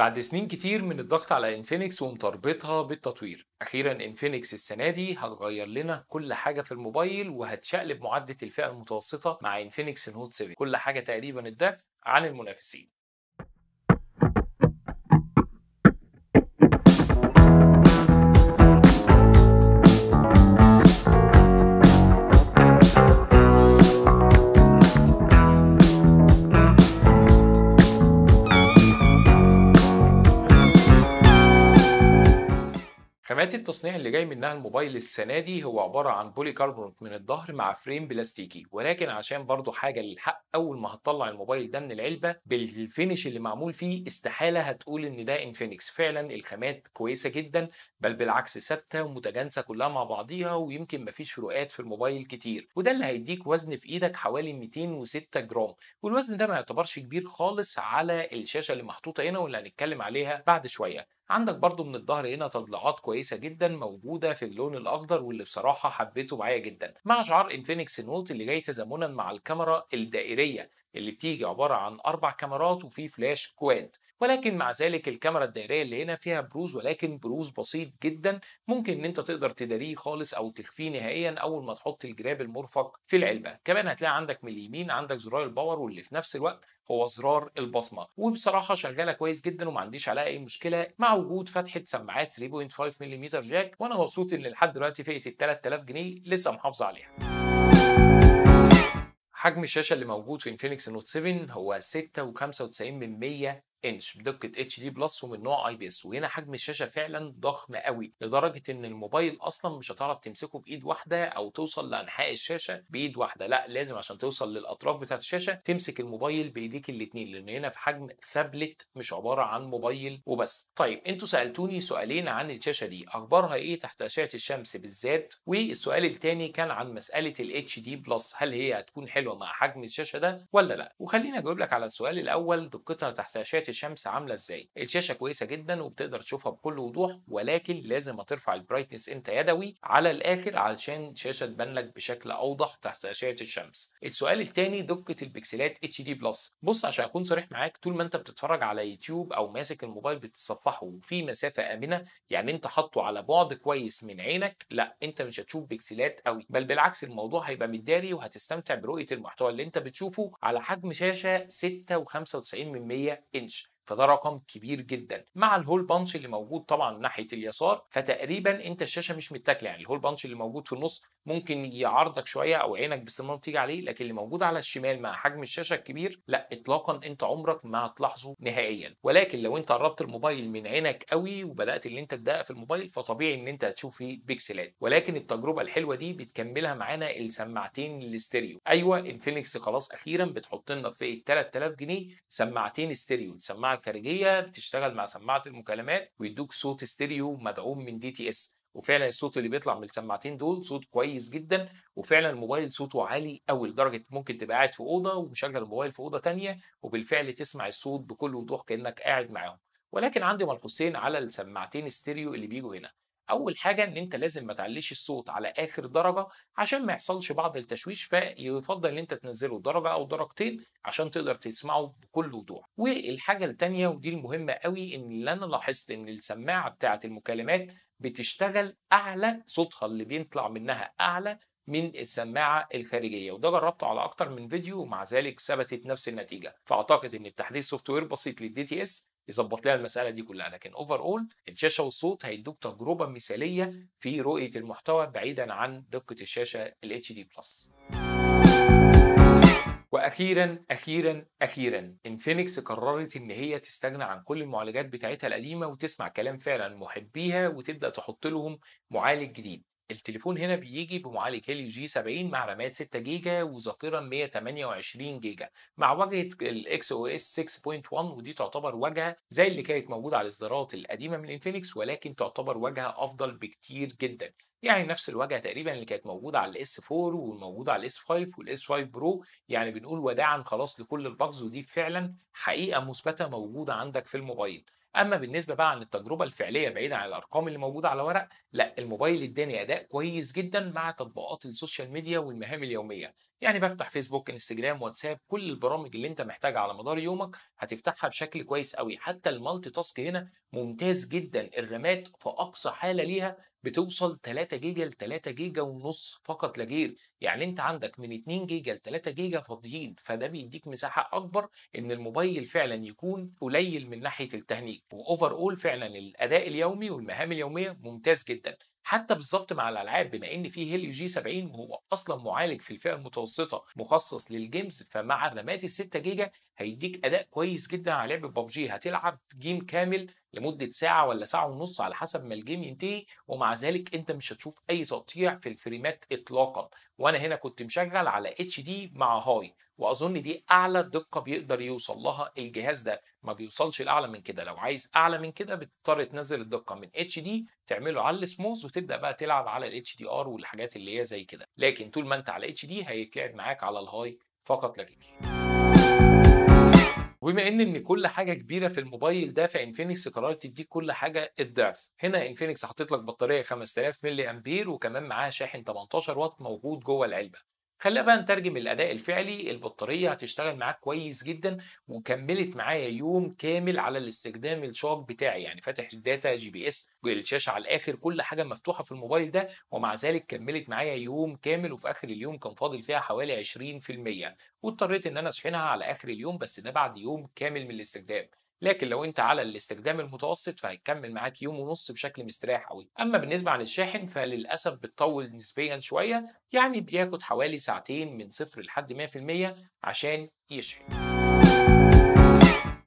بعد سنين كتير من الضغط على انفينكس ومتربطها بالتطوير، أخيرا انفينكس السنة دي هتغير لنا كل حاجة في الموبايل وهتشقلب معدة الفئة المتوسطة مع انفينكس نوت 7، كل حاجة تقريبا الضعف عن المنافسين. خامات التصنيع اللي جاي منها الموبايل السنه دي هو عباره عن بوليكربونات من الظهر مع فريم بلاستيكي، ولكن عشان برضو حاجه للحق، اول ما هتطلع الموبايل ده من العلبه بالفينش اللي معمول فيه استحاله هتقول ان ده انفينكس. فعلا الخامات كويسه جدا، بل بالعكس ثابته ومتجانسه كلها مع بعضيها، ويمكن مفيش فروقات في الموبايل كتير، وده اللي هيديك وزن في ايدك حوالي 206 جرام، والوزن ده ما يعتبرش كبير خالص على الشاشه اللي محطوطه هنا واللي هنتكلم عليها بعد شويه. عندك برضو من الظهر هنا تضليعات كويسه جدا موجوده في اللون الاخضر، واللي بصراحه حبيته معايا جدا، مع شعار انفينكس نوت اللي جاي تزامنا مع الكاميرا الدائريه اللي بتيجي عباره عن 4 كاميرات وفي فلاش كواد. ولكن مع ذلك الكاميرا الدائريه اللي هنا فيها بروز، ولكن بروز بسيط جدا، ممكن ان انت تقدر تداريه خالص او تخفيه نهائيا اول ما تحط الجراب المرفق في العلبه. كمان هتلاقي عندك من اليمين عندك زرار الباور، واللي في نفس الوقت هو زرار البصمه، وبصراحه شغاله كويس جدا وما عنديش عليها اي مشكله، مع وجود فتحه سماعات 3.5 ملم جاك، وانا مبسوط ان لحد دلوقتي فئه ال 3000 جنيه لسه محافظه عليها. حجم الشاشه اللي موجود في انفينكس نوت 7 هو 6.95 من 100 انش بدقه HD بلس ومن نوع IPS، وهنا حجم الشاشه فعلا ضخم قوي لدرجه ان الموبايل اصلا مش هتعرف تمسكه بايد واحده او توصل لانحاء الشاشه بايد واحده، لا لازم عشان توصل للاطراف بتاعت الشاشه تمسك الموبايل بايديك الاتنين، لان هنا في حجم ثابت مش عباره عن موبايل وبس. طيب انتوا سالتوني سؤالين عن الشاشه دي، اخبارها ايه تحت اشعه الشمس بالذات، والسؤال الثاني كان عن مساله الHD بلس، هل هي هتكون حلوه مع حجم الشاشه ده ولا لا؟ وخليني اجاوب لك على السؤال الاول، دقتها تحت اشعه الشمس عامله ازاي؟ الشاشه كويسه جدا وبتقدر تشوفها بكل وضوح، ولكن لازم هترفع البرايتنس انت يدوي على الاخر علشان الشاشه تبان لك بشكل اوضح تحت اشعه الشمس. السؤال الثاني دقه البكسلات HD بلس، بص عشان اكون صريح معاك، طول ما انت بتتفرج على يوتيوب او ماسك الموبايل بتصفحه وفي مسافه امنه، يعني انت حاطه على بعد كويس من عينك، لا انت مش هتشوف بكسلات قوي، بل بالعكس الموضوع هيبقى متداري وهتستمتع برؤيه المحتوى اللي انت بتشوفه على حجم شاشه 6.95 من 100 انش، فده رقم كبير جدا، مع الهول بانش اللي موجود طبعا ناحيه اليسار، فتقريبا انت الشاشه مش متاكله، يعني الهول بانش اللي موجود في النص ممكن يعارضك شويه او عينك باستمرار تيجي عليه، لكن اللي موجود على الشمال مع حجم الشاشه الكبير لا اطلاقا انت عمرك ما هتلاحظه نهائيا. ولكن لو انت قربت الموبايل من عينك قوي وبدات ان انت تدقق في الموبايل، فطبيعي ان انت هتشوف فيه بكسلات، ولكن التجربه الحلوه دي بتكملها معانا السماعتين الاستيريو. ايوه انفينكس خلاص اخيرا بتحط لنا في فئه 3000 جنيه سماعتين استيريو، السماعه الخارجيه بتشتغل مع سماعه المكالمات ويدوك صوت استيريو مدعوم من DTS، وفعلا الصوت اللي بيطلع من السماعتين دول صوت كويس جدا، وفعلا الموبايل صوته عالي قوي لدرجه ممكن تبقى قاعد في اوضه ومشغل الموبايل في اوضه ثانيه وبالفعل تسمع الصوت بكل وضوح كانك قاعد معاهم. ولكن عندي ملحوظتين على السماعتين استيريو اللي بيجوا هنا، اول حاجه ان انت لازم ما تعليش الصوت على اخر درجه عشان ما يحصلش بعض التشويش، فيفضل ان انت تنزله درجه او درجتين عشان تقدر تسمعه بكل وضوح. والحاجه الثانيه ودي المهمه قوي، ان اللي انا لاحظت ان السماعه بتاعه المكالمات بتشتغل اعلى، صوتها اللي بيطلع منها اعلى من السماعه الخارجيه، وده جربته على اكتر من فيديو ومع ذلك ثبتت نفس النتيجه، فاعتقد ان بتحديث سوفت وير بسيط للDTS يظبط لها المساله دي كلها. لكن اوفر اول الشاشه والصوت هيدوك تجربه مثاليه في رؤيه المحتوى بعيدا عن دقه الشاشه الHD بلس. واخيرا اخيرا اخيرا انفينكس قررت ان هي تستغنى عن كل المعالجات بتاعتها القديمه وتسمع كلام فعلا محبيها وتبدا تحط لهم معالج جديد. التليفون هنا بيجي بمعالج هيليو G70 مع رامات 6 جيجا وذاكره 128 جيجا مع واجهه ال XOS 6.1، ودي تعتبر واجهه زي اللي كانت موجوده على الاصدارات القديمه من انفينكس، ولكن تعتبر واجهه افضل بكتير جدا، يعني نفس الواجهه تقريبا اللي كانت موجوده على الاس 4 والموجوده على الاس 5 والاس 5 برو، يعني بنقول وداعا خلاص لكل الباجز، ودي فعلا حقيقه مثبته موجوده عندك في الموبايل. اما بالنسبه بقى عن التجربه الفعليه بعيدا عن الارقام اللي موجوده على ورق، لا الموبايل اداني اداء كويس جدا مع تطبيقات السوشيال ميديا والمهام اليوميه، يعني بفتح فيسبوك، انستجرام، واتساب، كل البرامج اللي انت محتاجها على مدار يومك هتفتحها بشكل كويس قوي. حتى المالتي تاسك هنا ممتاز جدا، الرامات في اقصى حاله ليها بتوصل 3 جيجا ل 3 جيجا ونص فقط لا غير، يعني انت عندك من 2 جيجا ل 3 جيجا فاضيين، فده بيديك مساحه اكبر ان الموبايل فعلا يكون قليل من ناحيه التهنيج. واوفر اول فعلا الاداء اليومي والمهام اليوميه ممتاز جدا، حتى بالظبط مع الالعاب، بما ان فيه هيليو G70 وهو اصلا معالج في الفئه المتوسطه مخصص للجيمز، فمع الرامات ال 6 جيجا هيديك اداء كويس جدا على لعب ببجي. هتلعب جيم كامل لمده ساعه ولا ساعه ونص على حسب ما الجيم ينتهي، ومع ذلك انت مش هتشوف اي تقطيع في الفريمات اطلاقا. وانا هنا كنت مشغل على HD مع هاي، واظن دي اعلى دقه بيقدر يوصل لها الجهاز ده، ما بيوصلش لاعلى من كده. لو عايز اعلى من كده بتضطر تنزل الدقه من HD تعمله على السموز، وتبدا بقى تلعب على HDR والحاجات اللي هي زي كده. لكن طول ما انت على HD هيتلعب معاك على الهاي فقط لا غير. وبما ان كل حاجه كبيره في الموبايل ده، فانفينكس قررت تديك كل حاجه الضعف. هنا انفينكس حاطط لك بطاريه 5000 ملي امبير، وكمان معاها شاحن 18 واط موجود جوه العلبه. خلينا بقى نترجم الاداء الفعلي. البطاريه هتشتغل معاك كويس جدا، وكملت معايا يوم كامل على الاستخدام الشاق بتاعي، يعني فاتح الداتا، GPS، الشاشه على الاخر، كل حاجه مفتوحه في الموبايل ده، ومع ذلك كملت معايا يوم كامل، وفي اخر اليوم كان فاضل فيها حوالي 20%، واضطريت ان انا اشحنها على اخر اليوم، بس ده بعد يوم كامل من الاستخدام. لكن لو انت على الاستخدام المتوسط فهيكمل معاك يوم ونص بشكل مستريح قوي. اما بالنسبه عن الشاحن فللاسف بتطول نسبيا شويه، يعني بياخد حوالي ساعتين من 0 لحد 100% عشان يشحن.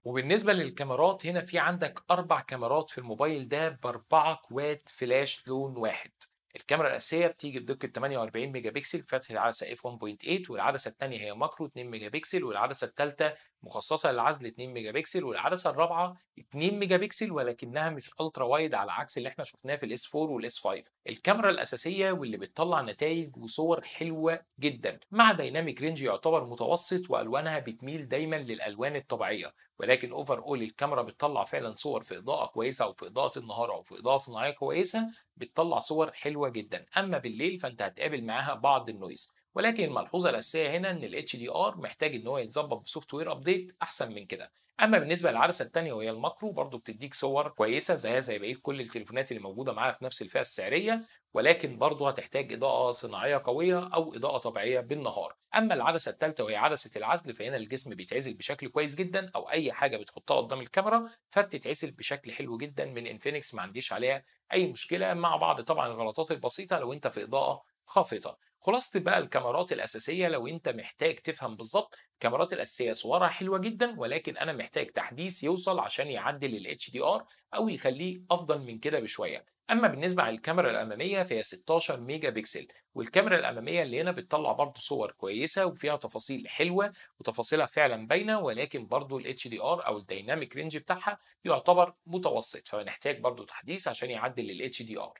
وبالنسبه للكاميرات، هنا في عندك 4 كاميرات في الموبايل ده ب4 كواد فلاش لون واحد. الكاميرا الاساسيه بتيجي بدقه 48 ميجا بكسل فاتحه العدسه f1.8، والعدسه الثانيه هي ماكرو 2 ميجا بكسل، والعدسه الثالثه مخصصه للعزل 2 ميجا بكسل، والعدسه الرابعه 2 ميجا بكسل ولكنها مش الترا وايد على عكس اللي احنا شفناه في الاس 4 والاس 5. الكاميرا الاساسيه واللي بتطلع نتائج وصور حلوه جدا، مع دايناميك رينج يعتبر متوسط، والوانها بتميل دايما للالوان الطبيعيه، ولكن اوفر اول الكاميرا بتطلع فعلا صور في اضاءه كويسه، او في اضاءه النهار، او في اضاءه صناعيه كويسه، بتطلع صور حلوه جدا. اما بالليل فانت هتقابل معاها بعض النويز، ولكن الملحوظه الاساسيه هنا ان ال HDR محتاج ان هو يتظبط بسوفت وير ابديت احسن من كده. اما بالنسبه للعدسه الثانيه وهي الماكرو برضو بتديك صور كويسه زي بقيه كل التليفونات اللي موجوده معاها في نفس الفئه السعريه، ولكن برضو هتحتاج اضاءه صناعيه قويه او اضاءه طبيعيه بالنهار. اما العدسه الثالثه وهي عدسه العزل فهنا الجسم بيتعزل بشكل كويس جدا، او اي حاجه بتحطها قدام الكاميرا فبتتعزل بشكل حلو جدا من انفينكس، ما عنديش عليها اي مشكله، مع بعض طبعا الغلطات البسيطه لو انت في اضاءه خافته. خلاصه بقى الكاميرات الاساسيه لو انت محتاج تفهم بالظبط، الكاميرات الاساسيه صورها حلوه جدا، ولكن انا محتاج تحديث يوصل عشان يعدل ال HDR او يخليه افضل من كده بشويه. اما بالنسبه على الكاميرا الاماميه فهي 16 ميجا بكسل، والكاميرا الاماميه اللي هنا بتطلع برضو صور كويسه وفيها تفاصيل حلوه وتفاصيلها فعلا باينه، ولكن برضو ال HDR او الدايناميك رينج بتاعها يعتبر متوسط، فبنحتاج برضو تحديث عشان يعدل ال HDR.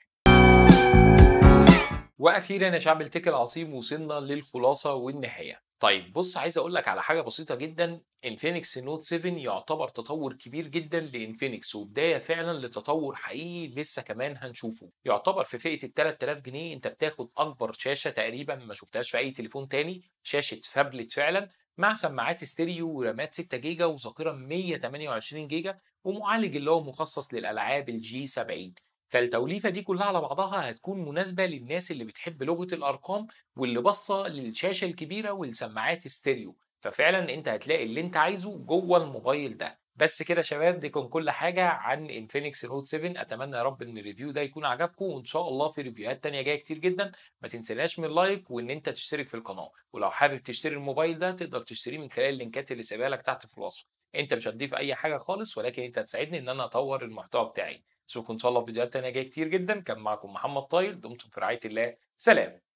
واخيرا يا شعب التك العظيم وصلنا للخلاصه والنهايه. طيب بص، عايز اقول لك على حاجه بسيطه جدا. انفينكس نوت 7 يعتبر تطور كبير جدا لانفينكس، وبدايه فعلا لتطور حقيقي لسه كمان هنشوفه. يعتبر في فئه ال 3000 جنيه انت بتاخد اكبر شاشه تقريبا ما شفتهاش في اي تليفون تاني، شاشه فابلت فعلا، مع سماعات ستيريو ورامات 6 جيجا وذاكره 128 جيجا، ومعالج اللي هو مخصص للالعاب الG70. فالتوليفه دي كلها على بعضها هتكون مناسبه للناس اللي بتحب لغه الارقام، واللي باصه للشاشه الكبيره والسماعات الستيريو، ففعلا انت هتلاقي اللي انت عايزه جوه الموبايل ده. بس كده يا شباب، دي كان كل حاجه عن انفينكس نوت 7. اتمنى يا رب ان الريفيو ده يكون عجبكم، وان شاء الله في ريفيوهات تانيه جايه كتير جدا. ما تنسناش من اللايك وان انت تشترك في القناه، ولو حابب تشتري الموبايل ده تقدر تشتريه من خلال اللينكات اللي سايبها لك تحت في الوصف. انت مش هتضيف اي حاجه خالص، ولكن انت هتساعدني ان انا اطور المحتوى بتاعي. اشوفكم ان شاء الله في فيديوهات تانية جايه كتير جدا. كان معكم محمد طايل، دمتم في رعايه الله، سلام.